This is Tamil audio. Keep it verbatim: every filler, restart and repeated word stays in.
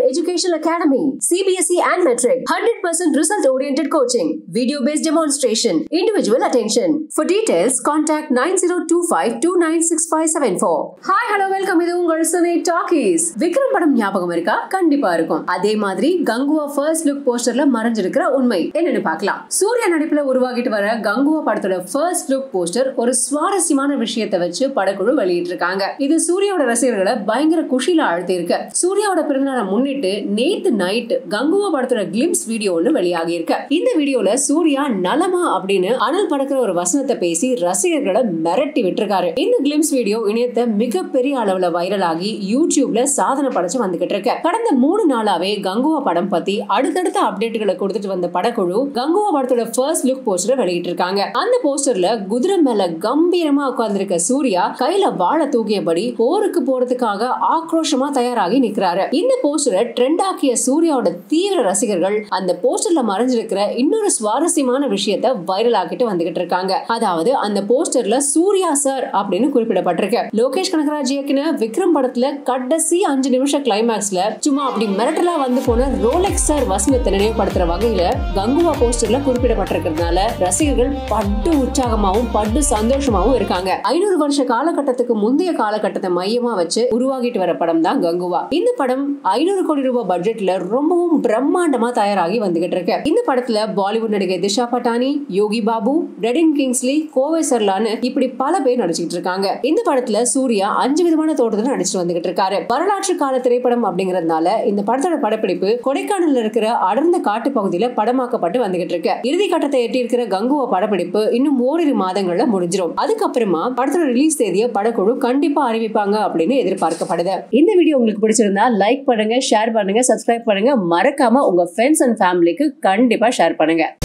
Online Education Academy, C B S E and Metric, one hundred percent result-oriented coaching, video-based demonstration, individual attention. For details, contact nine zero two five two nine six five seven four. Hi, hello, welcome to JackPoT Talkies. Vikram padam nyapagam iruka, kandipa irukum. Adhe madri Kanguva first look poster la maranjirukra unmai ennu paakalam. Suriya nadipula uruvagittu vara Kanguva padathoda first look poster oru swarasiyamaana vishayatha vechu padakulu veliyittirukanga. Idu Suriyoda rasigargala bayangara kushila althirukku. Suriyoda piranaala munnitu neethu night Kanguva padathoda glimpse video onnu veliyagi irukku. Indha video la Suriya nalama appadinu anal padakra oru vasanatha pesi rasigargala meratti vittirukkaru. Indha glimpse video inetha migaperiya alavula viral aagi YouTube la சாதனை படைச்சு வந்துகிட்டு இருக்க. கடந்த மூணு நாளாவே Kanguva படம் பத்தி அடுத்தடுத்த அப்டேட்களை கொடுத்துட்டு வந்த படக்குழு Kanguva படத்தோட ஃபர்ஸ்ட் லுக் போஸ்டரை வெளியிட்டு இருக்காங்க. அந்த போஸ்டர்ல குதிரை மேல கம்பீரமா உட்கார்ந்திருக்க சூர்யா கையில வாளை தூக்கியபடி போருக்கு போறதுக்காக ஆக்ரோஷமா தயாராகி நிக்கறாரு. இந்த போஸ்டரை ட்ரெண்ட் ஆக்கிய சூர்யாவோட தீவிர ரசிகர்கள் அந்த போஸ்டர்ல மறைஞ்சிருக்கிற இன்னொரு சுவாரஸ்யமான விஷயத்தை வைரல் ஆக்கிட்டு வந்துகிட்டு இருக்காங்க. அதாவது அந்த போஸ்டர்ல சூர்யா சார் அப்படினு குறிப்பிடப்பட்டிருக்கு. லோகேஷ் கனகராஜ் இயக்குன விக்ரம் படத்துல கடைசி அஞ்சு நிமிஷம் கிளைமாக்ஸ்ல சும்மா அப்படி மிரட்டலா வந்து போன ரோலெக்ஸ் சார் வசனத்தை நினைவுபடுத்துற வகையில Kanguva போஸ்டர்ல குறிப்பிடப்பட்டிருக்கிறதுனால ரசிகர்கள் பட்டு உற்சாகமாவும் பட்டு சந்தோஷமாவும் இருக்காங்க. ஐநூறு வருஷ காலகட்டத்துக்கு முந்தைய காலகட்டத்தை மையமா வச்சு உருவாகிட்டு வர படம் தான் Kanguva. இந்த படம் ஐநூறு கோடி ரூபாய் பட்ஜெட்ல ரொம்பவும் பிரம்மாண்டமா தயாராகி வந்துகிட்டு இருக்கு. இந்த படத்துல பாலிவுட் நடிகை திஷா பட்டானி, யோகி பாபு, ரெடின் கிங்ஸ்லி, கோவை சர்லான்னு இப்படி பல பேர் நடிச்சிட்டு இருக்காங்க. இந்த படத்துல சூர்யா அஞ்சு விதமான தோட்டத்துல நடிச்சிட்டு வந்துகிட்டு இருக்காரு. வரலாற்று கால திரைப்படம் அப்படிங்கறதுனால இந்த படத்தோட படப்பிடிப்பு கொடைக்கானல்ல இருக்கிற அடர்ந்த காட்டு பகுதியில படமாக்கப்பட்டு வந்துகிட்டு இருக்கு. இறுதி கட்டத்தை எட்டி இருக்கிற Kanguva படப்பிடிப்பு இன்னும் ஓரிரு மாதங்கள்ல முடிஞ்சிரும். அதுக்கப்புறமா படத்தோட ரிலீஸ் தேதியை படக்குழு கண்டிப்பா அறிவிப்பாங்க அப்படின்னு எதிர்பார்க்கப்படுது. இந்த வீடியோ உங்களுக்கு பிடிச்சிருந்தா லைக் பண்ணுங்க, ஷேர் பண்ணுங்க, சப்ஸ்கிரைப் பண்ணுங்க. மறக்காம உங்க ஃப்ரெண்ட்ஸ் அண்ட் ஃபேமிலிக்கு கண்டிப்பா ஷேர் பண்ணுங்க.